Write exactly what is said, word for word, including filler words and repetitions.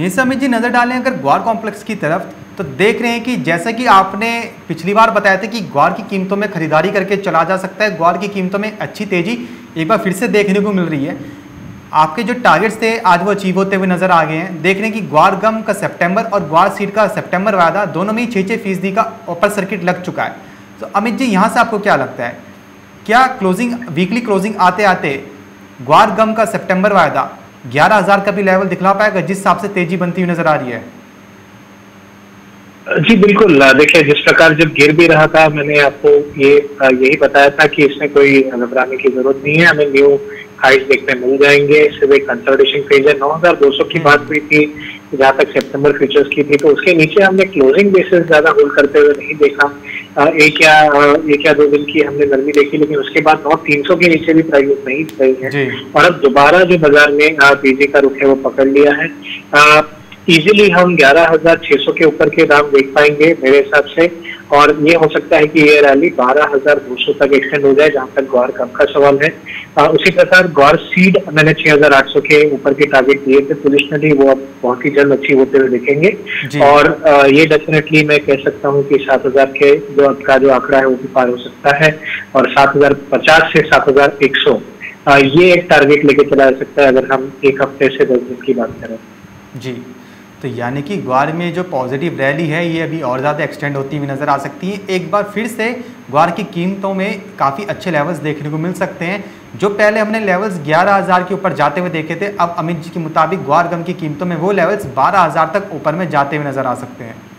यहीं से अमित जी नज़र डालें अगर ग्वार कॉम्प्लेक्स की तरफ तो देख रहे हैं कि जैसा कि आपने पिछली बार बताया था कि ग्वार की कीमतों में खरीदारी करके चला जा सकता है, ग्वार की कीमतों में अच्छी तेज़ी एक बार फिर से देखने को मिल रही है। आपके जो टारगेट्स थे आज वो अचीव होते हुए नज़र आ गए हैं। देख रहे हैं कि ग्वार गम का सितंबर और ग्वार सीड का सितंबर वायदा दोनों में ही छः छः फीसदी का ओपन सर्किट लग चुका है। तो अमित जी यहाँ से आपको क्या लगता है, क्या क्लोजिंग वीकली क्लोजिंग आते आते ग्वार गम का सितंबर वायदा ग्यारह हज़ार का भी लेवल दिखला पाएगा जिस हिसाब से तेजी बनती हुई नजर आ रही है? जी बिल्कुल, देखिए जिस प्रकार जब गिर भी रहा था मैंने आपको ये यही बताया था कि इसमें कोई घबराने की जरूरत नहीं है, हमें न्यू हाइट देखने मिल जाएंगे। इससे कंसोलिडेशन फेज है, नौ हजार दो सौ की बात हुई थी जहाँ तक सितंबर फ्यूचर्स की थी, तो उसके नीचे हमने क्लोजिंग बेसिस ज्यादा होल्ड करते हुए नहीं देखा। एक या एक या दो दिन की हमने गर्मी देखी, लेकिन उसके बाद नौ तीन सौ के नीचे भी प्राइस नहीं गई है और अब दोबारा जो बाजार में तेजी का रुख है वो पकड़ लिया है। इजीली हम ग्यारह हज़ार छह सौ के ऊपर के दाम देख पाएंगे मेरे हिसाब से, और ये हो सकता है कि ये रैली बारह हज़ार दो सौ तक एक्सटेंड हो जाए जहाँ तक ग्वार कम का सवाल है। आ, उसी प्रकार ग्वार सीड मैंने छह हज़ार आठ सौ के ऊपर के टारगेट दिए थे पोजिशनली, वो अब बहुत ही जल्द अच्छी होते हुए देखेंगे और आ, ये डेफिनेटली मैं कह सकता हूँ कि सात हज़ार के जो अब का जो आंकड़ा है वो भी पार हो सकता है और सात हज़ार पचास से सात हज़ार एक सौ ये एक टारगेट लेके चला जा सकता है अगर हम एक हफ्ते से दस दिन की बात करें। जी तो यानी कि ग्वार में जो पॉजिटिव रैली है ये अभी और ज़्यादा एक्सटेंड होती हुई नज़र आ सकती है। एक बार फिर से ग्वार की कीमतों में काफ़ी अच्छे लेवल्स देखने को मिल सकते हैं। जो पहले हमने लेवल्स ग्यारह हज़ार के ऊपर जाते हुए देखे थे, अब अमित जी के मुताबिक ग्वार गम की कीमतों में वो लेवल्स बारह हज़ार तक ऊपर में जाते हुए नज़र आ सकते हैं।